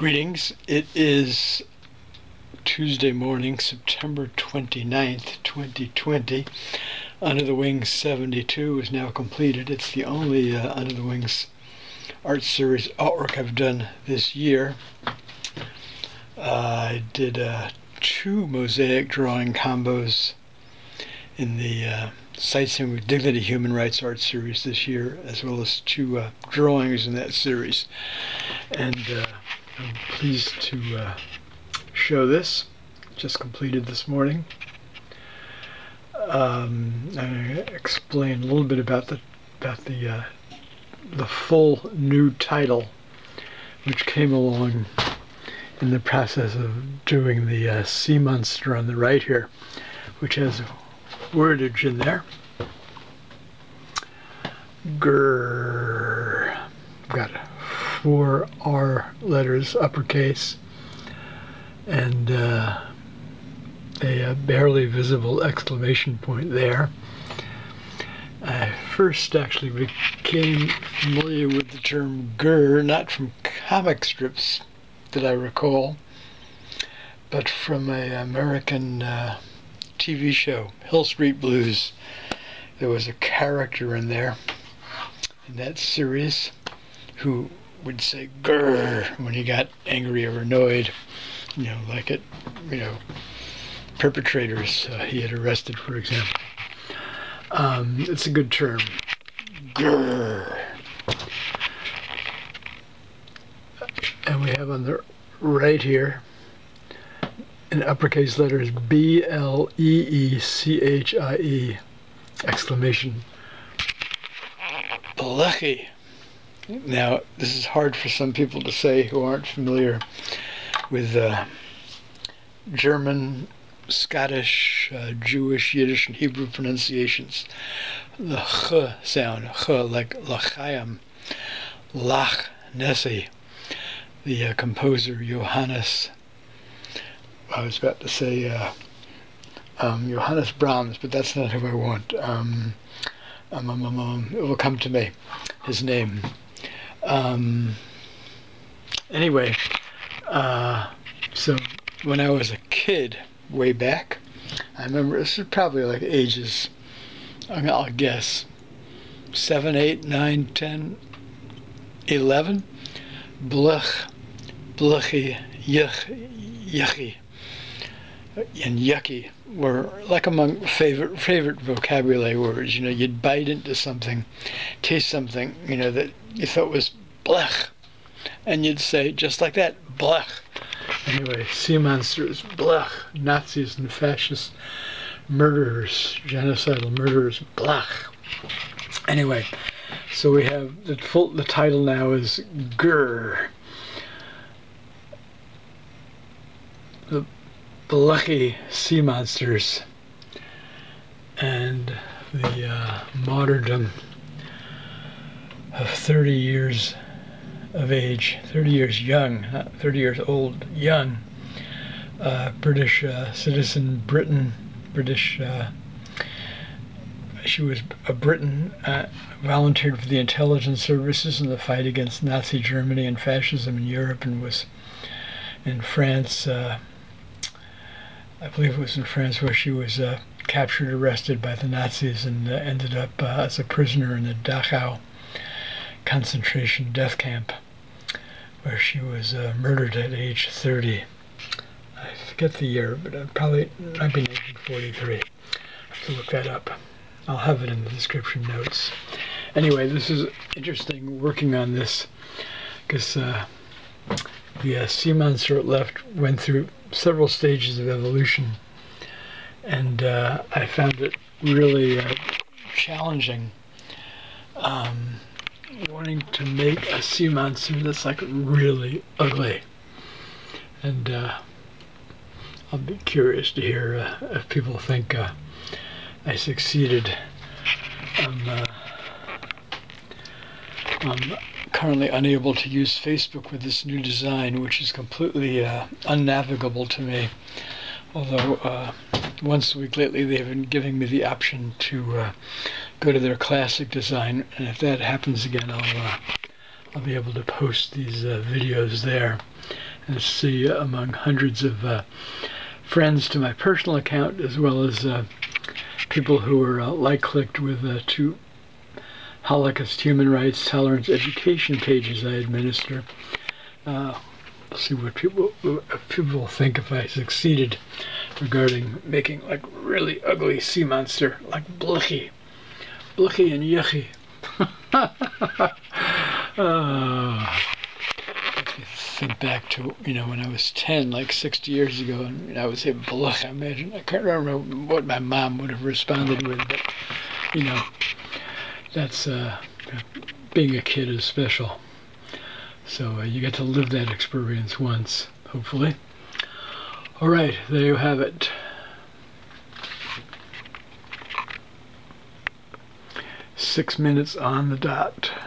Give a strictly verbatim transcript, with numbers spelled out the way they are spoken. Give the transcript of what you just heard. Greetings. It is Tuesday morning, September twenty-ninth, twenty twenty. Under the Wings seventy-two is now completed. It's the only uh, Under the Wings art series artwork I've done this year. Uh, I did uh, two mosaic drawing combos in the uh, Sightseeing with Dignity Human Rights art series this year, as well as two uh, drawings in that series. And uh, I'm pleased to uh, show this, just completed this morning. Um, I explain a little bit about the about the uh, the full new title, which came along in the process of doing the uh, sea monster on the right here, which has wordage in there. G R R R. I've got four R letters uppercase and uh, a uh, barely visible exclamation point there. I first actually became familiar with the term G R R R not from comic strips that I recall, but from an American uh, T V show, Hill Street Blues. There was a character in there, in that series, who would say "grrr" when he got angry or annoyed, you know, like at, you know, perpetrators uh, he had arrested, for example. Um, it's a good term, "grrr." And we have on the right here, in uppercase letters, B L E E C H I E, exclamation, BLEECHIE. Now, this is hard for some people to say who aren't familiar with uh, German, Scottish, uh, Jewish, Yiddish, and Hebrew pronunciations. The ch sound, ch, like L'chaim, Lach Nessie, the uh, composer Johannes. I was about to say uh, um, Johannes Brahms, but that's not who I want. Um, um, um, um, um, it will come to me, his name. Um, anyway, uh, so when I was a kid, way back, I remember this was probably like ages, I'll guess, seven, eight, nine, ten, eleven. Blech, blechie, yuck, yucky. And yucky were like among favorite favorite vocabulary words. You know, you'd bite into something, taste something, you know, that you thought was blech, and you'd say just like that, blech. Anyway, sea monsters, blech. Nazis and fascist murderers, genocidal murderers, blech. Anyway, so we have the full. The title now is G R R R. The BLEECHIE sea monsters and the uh, martyrdom of thirty years of age, thirty years young, not thirty years old, young, uh, British uh, citizen, Britain, British, uh, she was a Briton, uh, volunteered for the intelligence services in the fight against Nazi Germany and fascism in Europe, and was in France, uh, I believe it was in France, where she was uh, captured, arrested by the Nazis, and uh, ended up uh, as a prisoner in the Dachau concentration death camp, where she was uh, murdered at age thirty. I forget the year, but uh, probably might be nineteen forty-three. I have to look that up. I'll have it in the description notes. Anyway, this is interesting working on this, because uh, the uh, sea monster at left went through several stages of evolution, and uh, I found it really uh, challenging, um, wanting to make a sea monster that's like really ugly. And uh, I'll be curious to hear uh, if people think uh, I succeeded. I'm, uh, I'm currently unable to use Facebook with this new design, which is completely uh, unnavigable to me, although uh, once a week lately they've been giving me the option to uh, go to their classic design, and if that happens again, I'll, uh, I'll be able to post these uh, videos there and see among hundreds of uh, friends to my personal account, as well as uh, people who were uh, like-clicked with uh, two Holocaust Human Rights Tolerance Education pages I administer. Uh, I'll see what people, what people think if I succeeded regarding making like really ugly sea monster, like BLEECHIE. BLEECHIE and yucky. uh, think back to, you know, when I was ten, like sixty years ago, and you know, I would say BLEECHIE, I imagine. I can't remember what my mom would have responded with, but you know, that's, uh, being a kid is special. So uh, you get to live that experience once, hopefully. All right, there you have it. Six minutes on the dot.